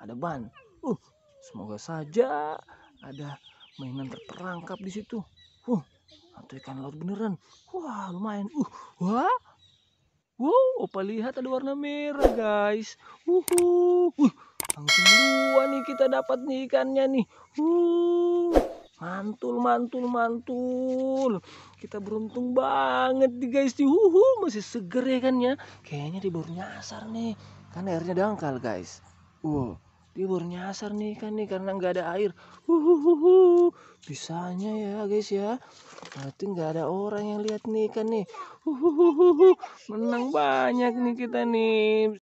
ada ban. Semoga saja ada mainan terperangkap di situ. Atau ikan laut beneran. Wah, lumayan. Wah. Wow, Opa lihat ada warna merah, guys. Langsung dua nih kita dapat nih ikannya nih. Mantul. Kita beruntung banget nih, guys. Masih seger ya kan ya. Kayaknya dia baru nyasar nih. Karena airnya dangkal, guys. Dia baru nyasar nih kan nih karena nggak ada air. Bisanya ya guys ya. Berarti nggak ada orang yang lihat nih kan nih. Menang banyak nih kita nih.